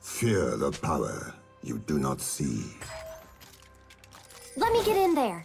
Fear the power you do not see. Let me get in there.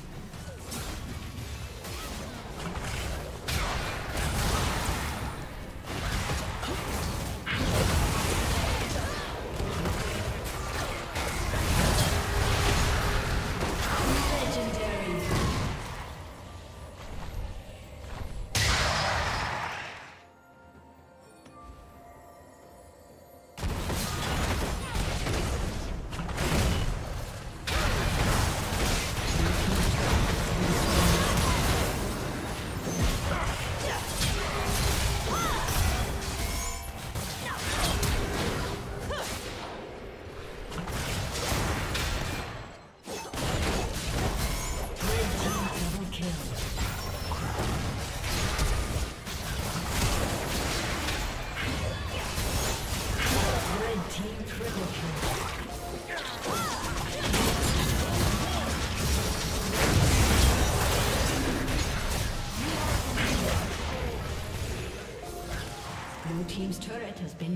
Blue team's turret has been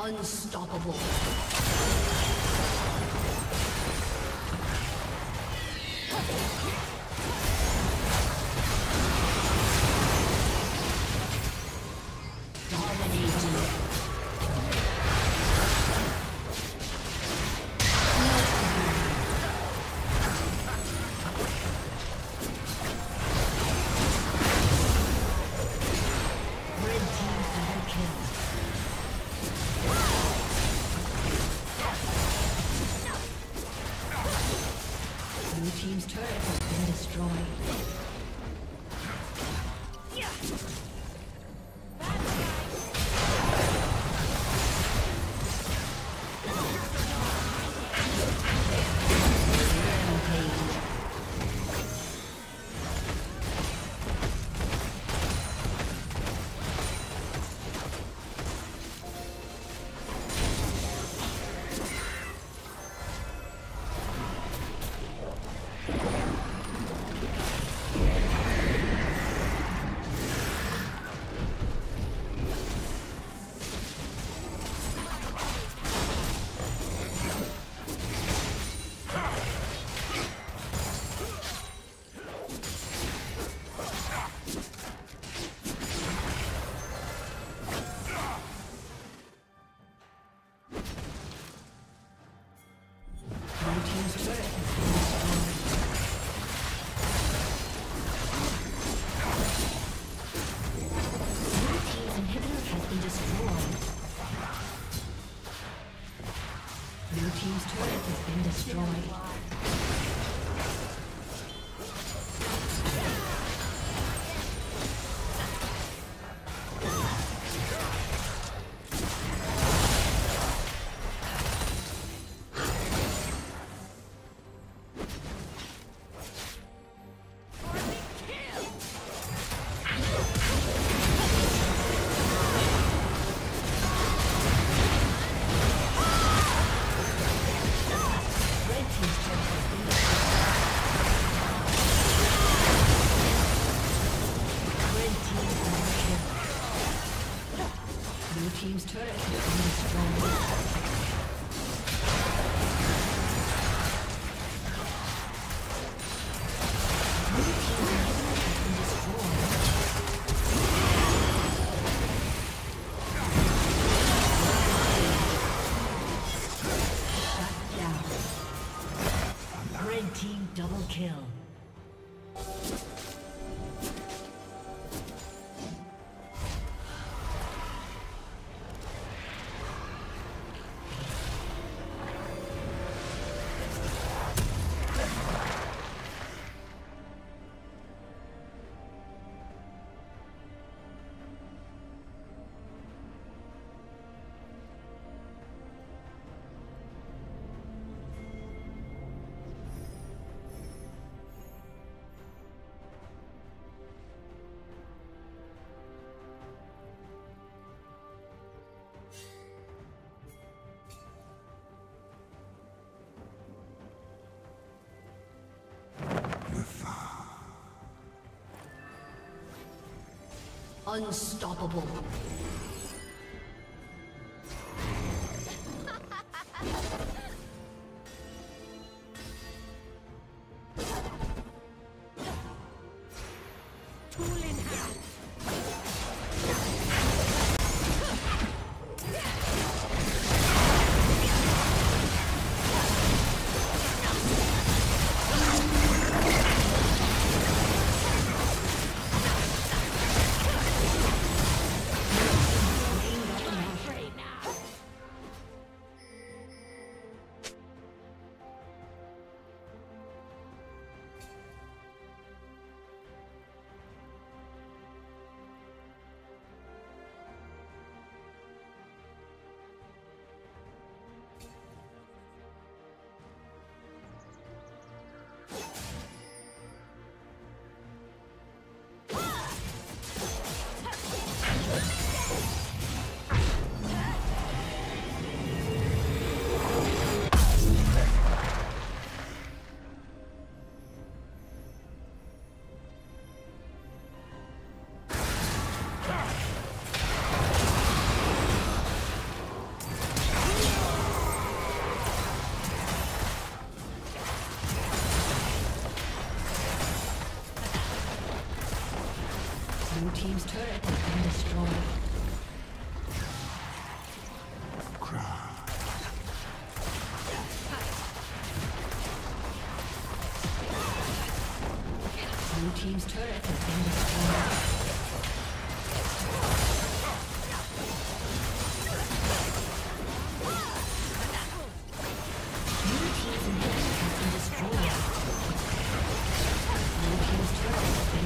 Unstoppable. Unstoppable. Blue team's turret has been destroyed. Blue team's turret has been destroyed. Blue team's inhibitor has been destroyed. Blue team's turret has been destroyed.